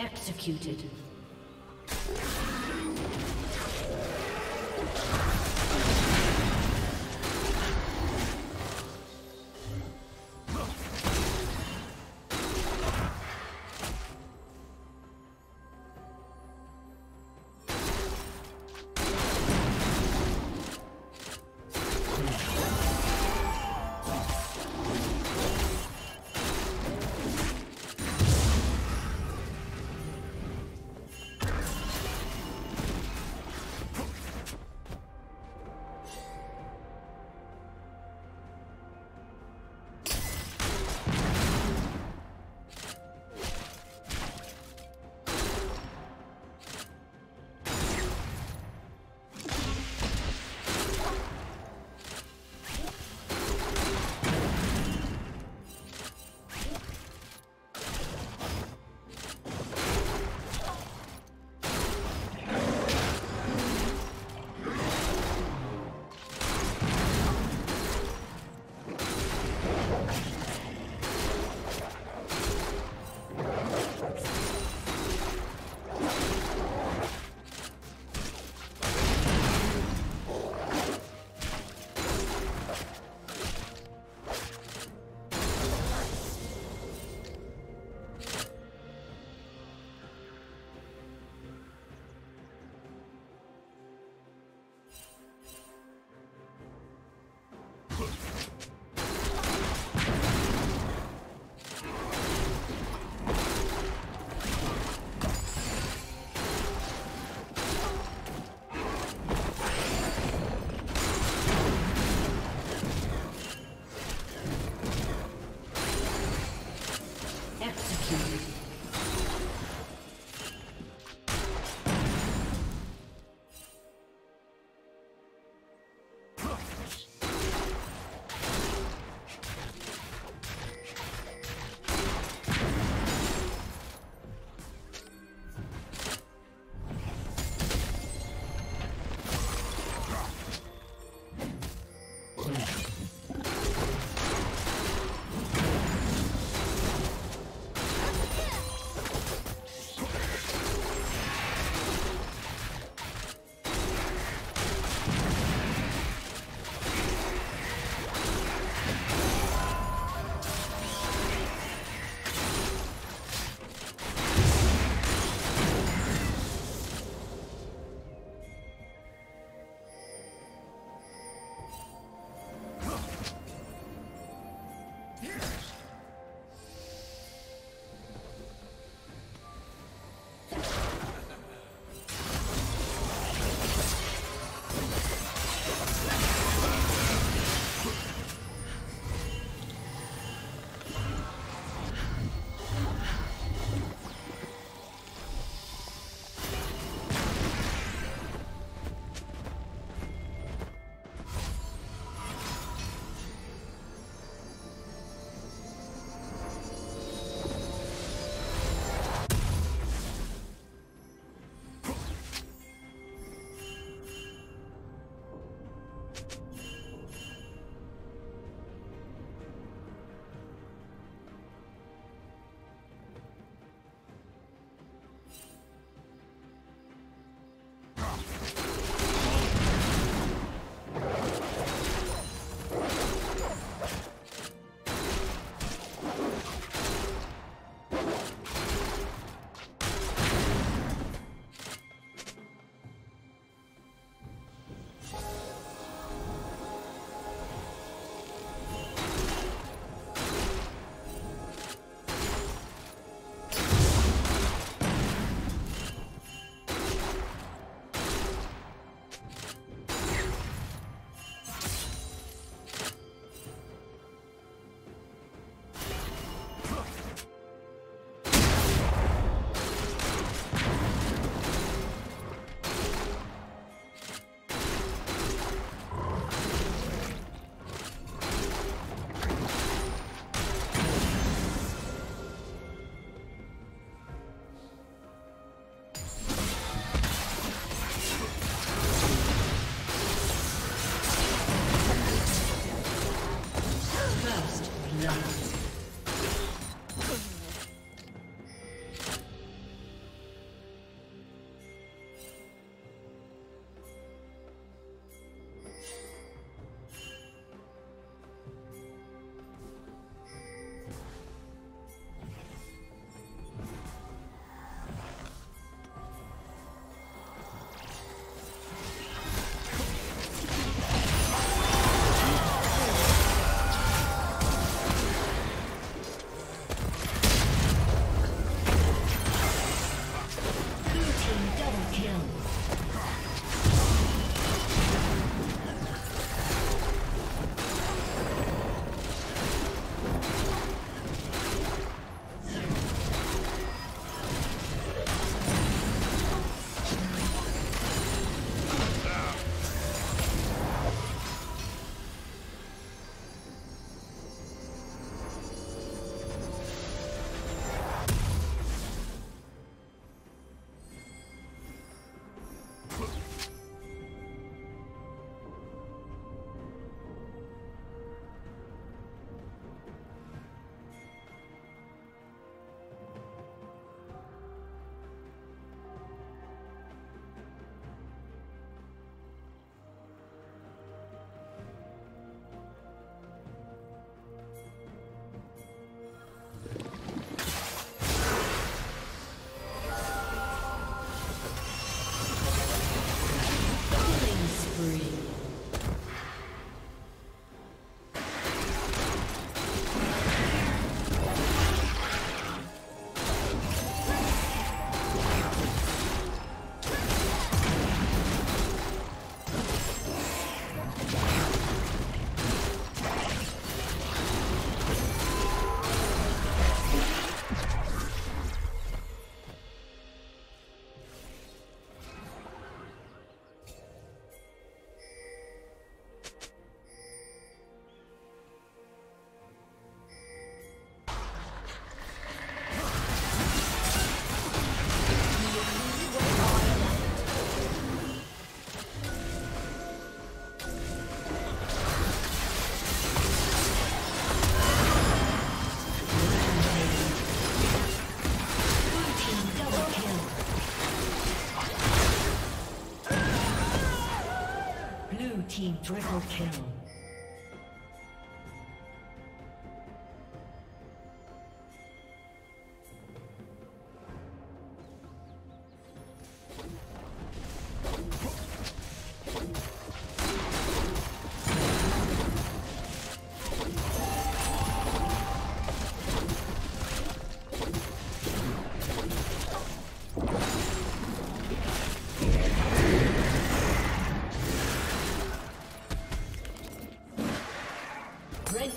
executed. Triple kill. Red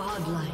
Godlike.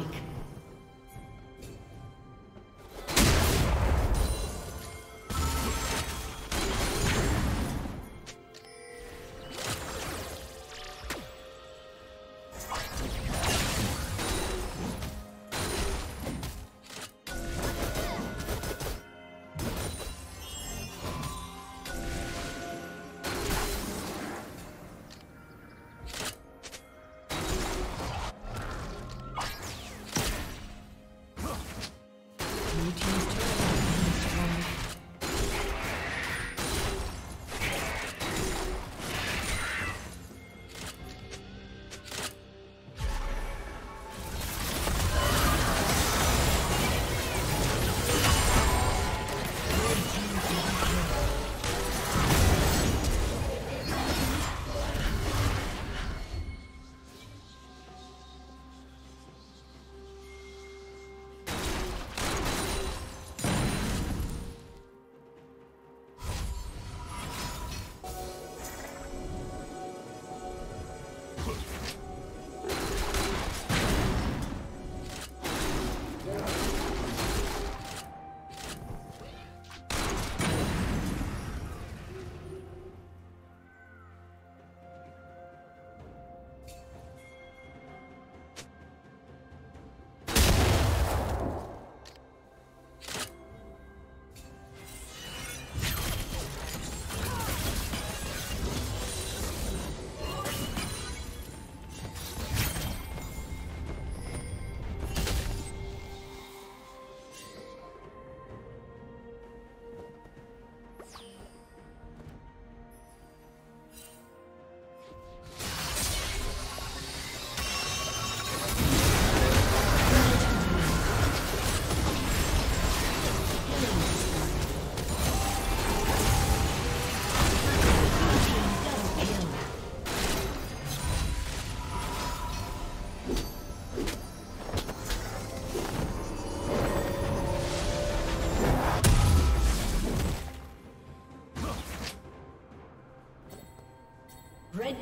Red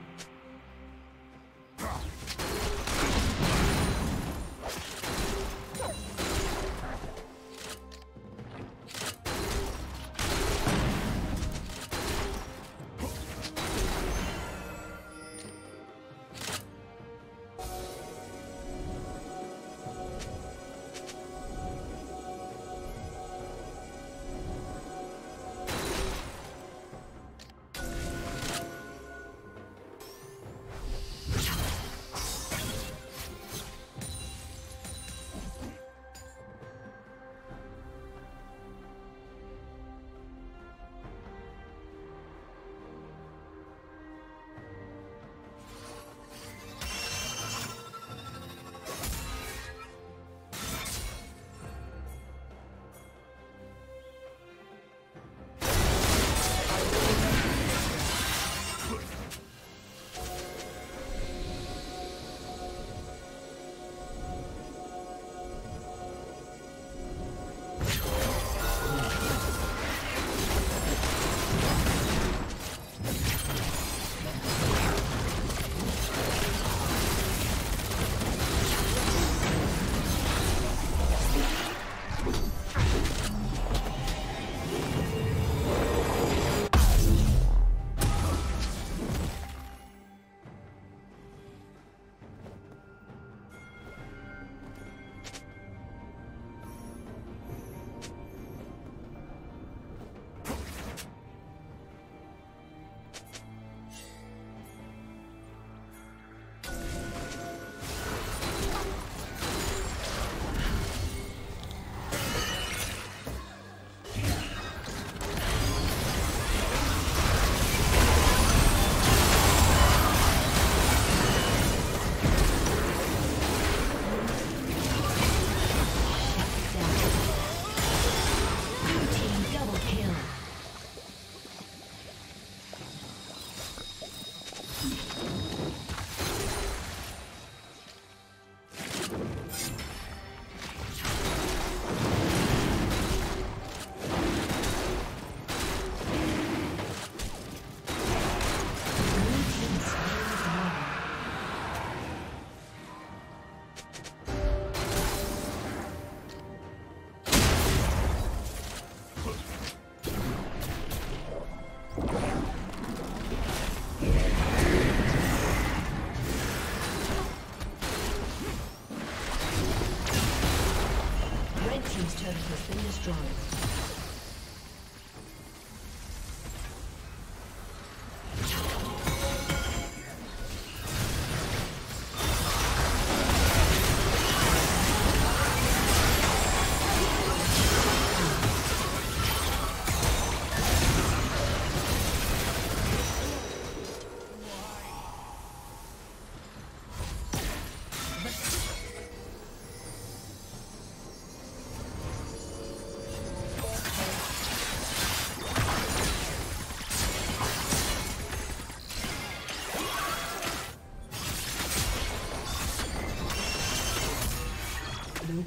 Blue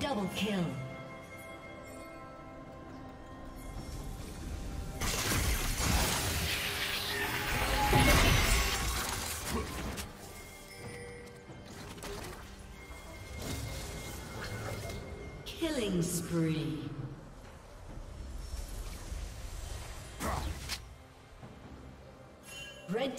Double kill. Killing spree. Red